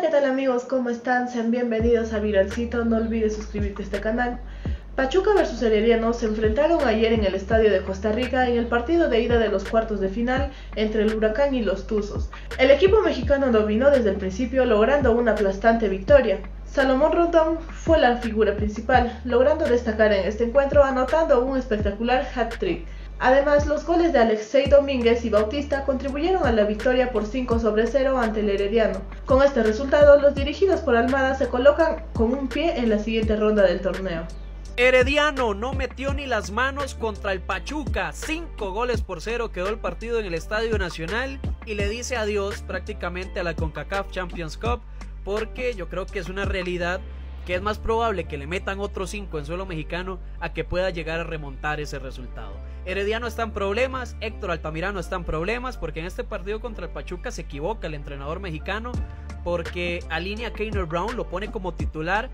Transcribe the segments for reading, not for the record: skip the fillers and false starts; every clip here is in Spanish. Hola, ¿qué tal amigos? ¿Cómo están? Sean bienvenidos a Viralcito, no olvides suscribirte a este canal. Pachuca vs Herediano se enfrentaron ayer en el estadio de Costa Rica en el partido de ida de los cuartos de final entre el Huracán y los Tuzos. El equipo mexicano dominó desde el principio logrando una aplastante victoria. Salomón Rondón fue la figura principal, logrando destacar en este encuentro anotando un espectacular hat-trick. Además, los goles de Alexei Domínguez y Bautista contribuyeron a la victoria por 5-0 ante el Herediano. Con este resultado, los dirigidos por Almada se colocan con un pie en la siguiente ronda del torneo. Herediano no metió ni las manos contra el Pachuca, 5-0 quedó el partido en el Estadio Nacional y le dice adiós prácticamente a la CONCACAF Champions Cup, porque yo creo que es una realidad que es más probable que le metan otros 5 en suelo mexicano a que pueda llegar a remontar ese resultado. Herediano está en problemas, Héctor Altamirano está en problemas, porque en este partido contra el Pachuca se equivoca el entrenador mexicano, porque alinea a Keyner Brown, lo pone como titular.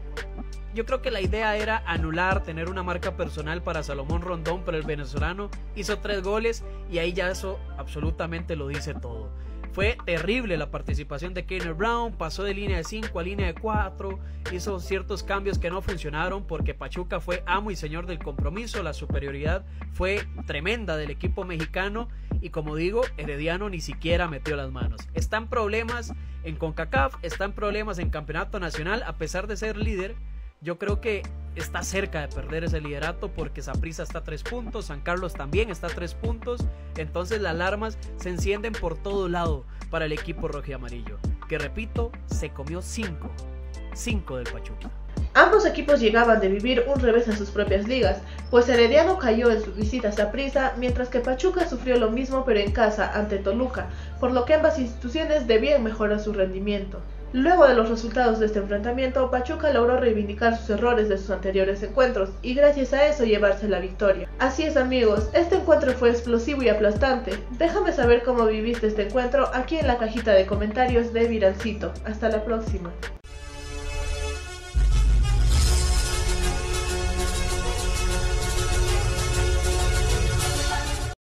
Yo creo que la idea era anular, tener una marca personal para Salomón Rondón, pero el venezolano hizo 3 goles y ahí ya eso absolutamente lo dice todo. Fue terrible la participación de Keyner Brown, pasó de línea de 5 a línea de 4, hizo ciertos cambios que no funcionaron porque Pachuca fue amo y señor del compromiso, la superioridad fue tremenda del equipo mexicano y, como digo, Herediano ni siquiera metió las manos. Están problemas en CONCACAF, están problemas en Campeonato Nacional, a pesar de ser líder. Yo creo que está cerca de perder ese liderato porque Zaprisa está a 3 puntos, San Carlos también está a 3 puntos, entonces las alarmas se encienden por todo lado para el equipo rojo y amarillo, que repito, se comió 5 del Pachuca. Ambos equipos llegaban de vivir un revés en sus propias ligas, pues Herediano cayó en su visita a Zaprisa, mientras que Pachuca sufrió lo mismo pero en casa ante Toluca, por lo que ambas instituciones debían mejorar su rendimiento. Luego de los resultados de este enfrentamiento, Pachuca logró reivindicar sus errores de sus anteriores encuentros y gracias a eso llevarse la victoria. Así es amigos, este encuentro fue explosivo y aplastante. Déjame saber cómo viviste este encuentro aquí en la cajita de comentarios de Viralcito. Hasta la próxima.